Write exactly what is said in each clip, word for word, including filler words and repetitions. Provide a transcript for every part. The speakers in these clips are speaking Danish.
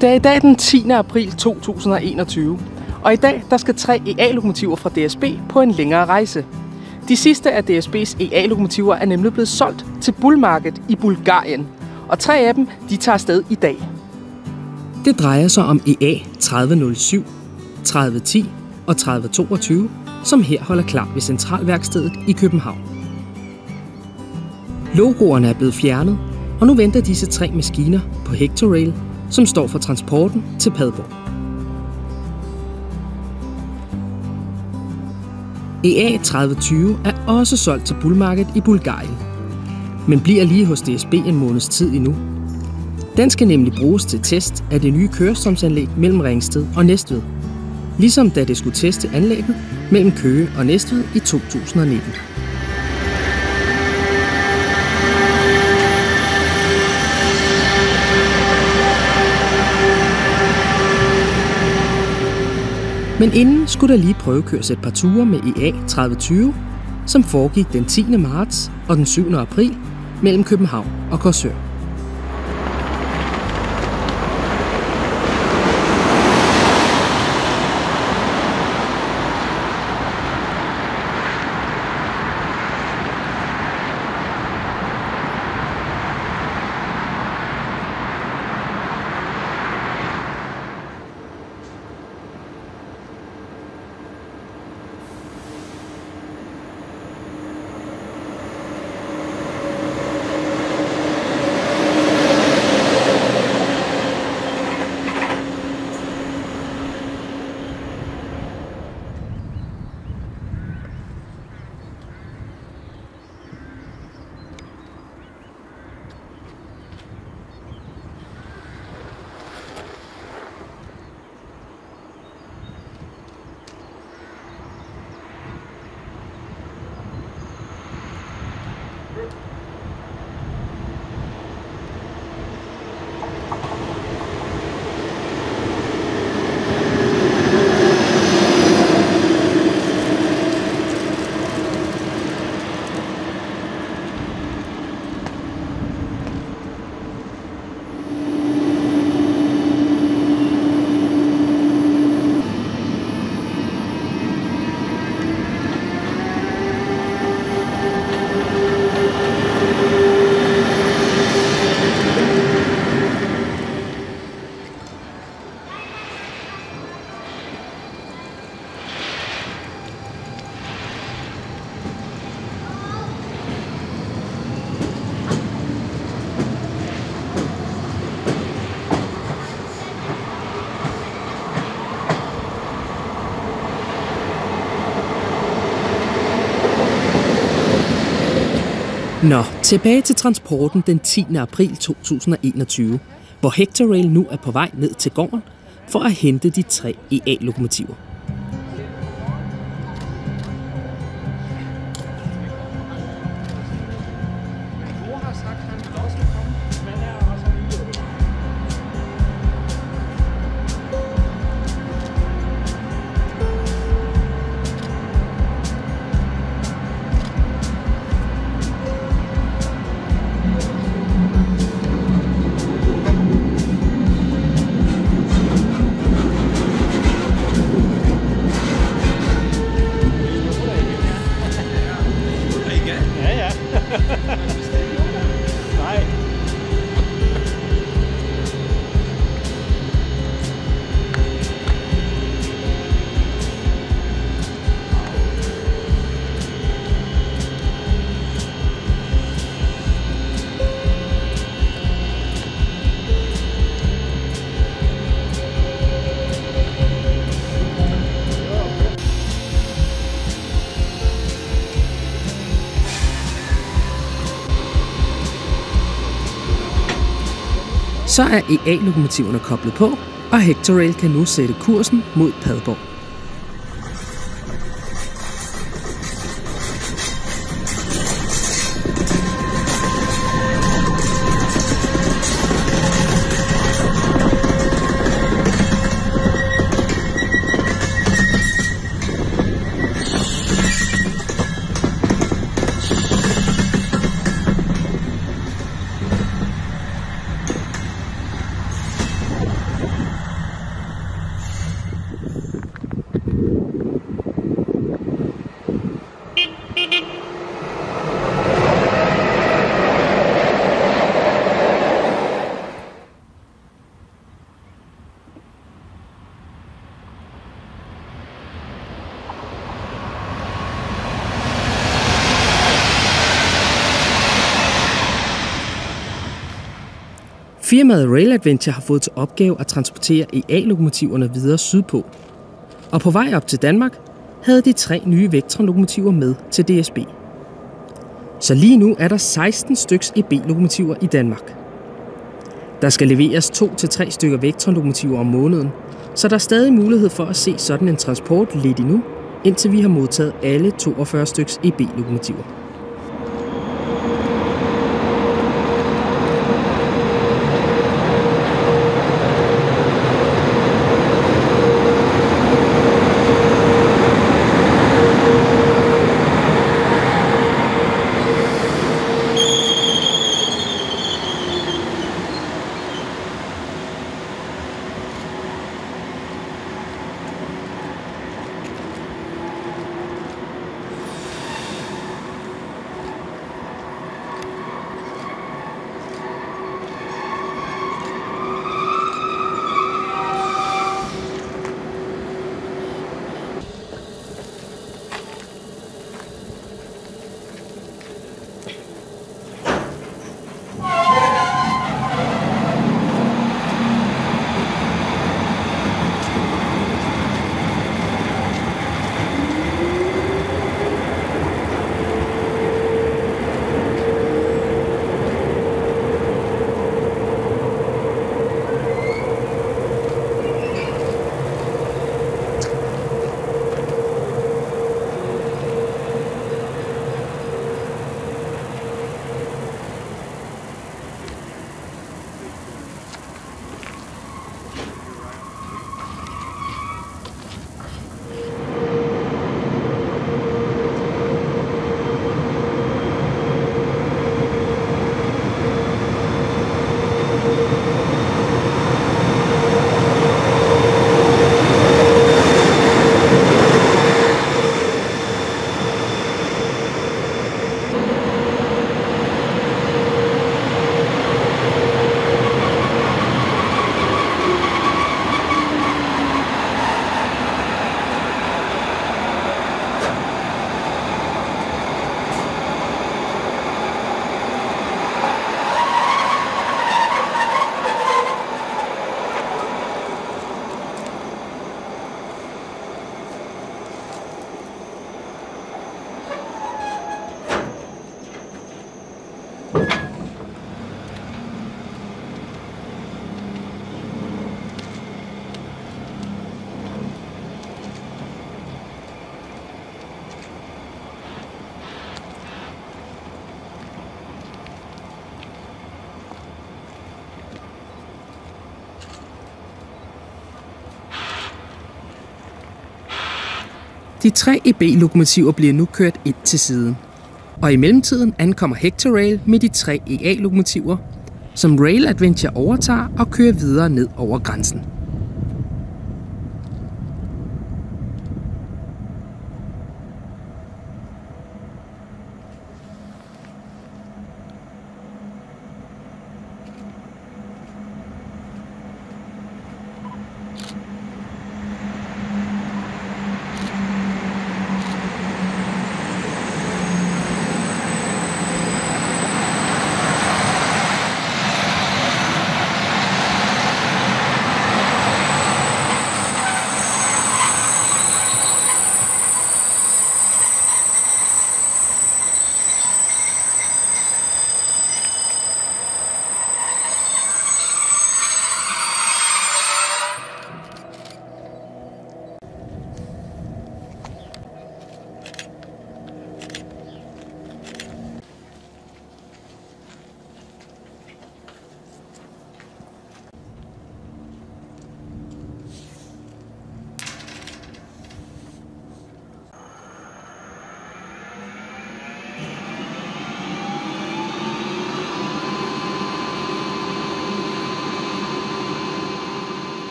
Det er i dag den tiende april to tusind og enogtyve, og i dag der skal tre E A-lokomotiver fra D S B på en længere rejse. De sidste af D S B's E A-lokomotiver er nemlig blevet solgt til Bulmarket i Bulgarien, og tre af dem de tager afsted i dag. Det drejer sig om E A tredive nul syv, tredive ti og tredive toogtyve, som her holder klar ved Centralværkstedet i København. Logoerne er blevet fjernet, og nu venter disse tre maskiner på Hector Rail, som står for transporten til Padborg. E A tredive tyve er også solgt til Bulmarket i Bulgarien, men bliver lige hos D S B en måneds tid endnu. Den skal nemlig bruges til test af det nye kørestrømsanlæg mellem Ringsted og Næstved, ligesom da det skulle teste anlægget mellem Køge og Næstved i to tusind og nitten. Men inden skulle der lige prøvekøres et par ture med E A tredive tyve, som foregik den tiende marts og den syvende april mellem København og Korsør. Nå, tilbage til transporten den tiende april to tusind og enogtyve, hvor Hector Rail nu er på vej ned til gården for at hente de tre E A-lokomotiver. Så er E A-lokomotiverne koblet på, og Hector Rail kan nu sætte kursen mod Padborg. Firmaet Railadventure har fået til opgave at transportere E A-lokomotiverne videre sydpå. Og på vej op til Danmark havde de tre nye Vectron-lokomotiver med til D S B. Så lige nu er der seksten styks E B-lokomotiver i Danmark. Der skal leveres to til tre stykker Vectron-lokomotiver om måneden, så der er stadig mulighed for at se sådan en transport lidt endnu, indtil vi har modtaget alle toogfyrre styks E B-lokomotiver. De tre E B-lokomotiver bliver nu kørt ind til siden. Og i mellemtiden ankommer Hector Rail med de tre E A-lokomotiver, som Railadventure overtager og kører videre ned over grænsen.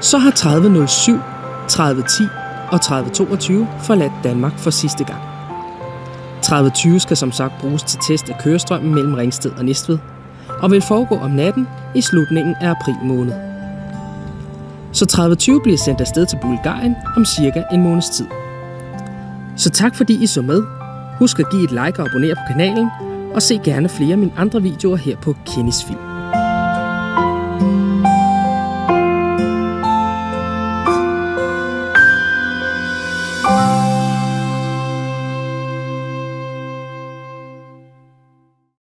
så har tredive nul syv, tredive ti og tredive toogtyve forladt Danmark for sidste gang. tredive tyve skal som sagt bruges til test af kørestrømmen mellem Ringsted og Næstved, og vil foregå om natten i slutningen af april måned. Så tredive tyve bliver sendt afsted til Bulgarien om cirka en måneds tid. Så tak fordi I så med. Husk at give et like og abonnere på kanalen, og se gerne flere af mine andre videoer her på Kennys Film.